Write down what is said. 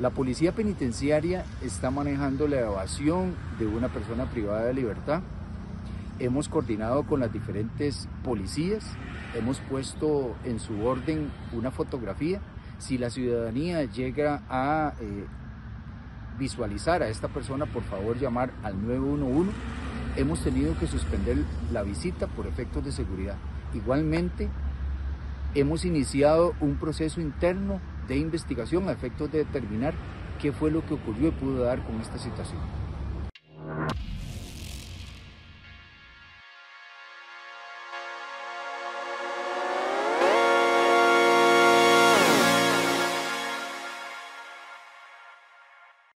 La policía penitenciaria está manejando la evasión de una persona privada de libertad. Hemos coordinado con las diferentes policías, hemos puesto en su orden una fotografía. Si la ciudadanía llega a visualizar a esta persona, por favor llamar al 911. Hemos tenido que suspender la visita por efectos de seguridad. Igualmente, hemos iniciado un proceso interno de investigación a efectos de determinar qué fue lo que ocurrió y pudo dar con esta situación.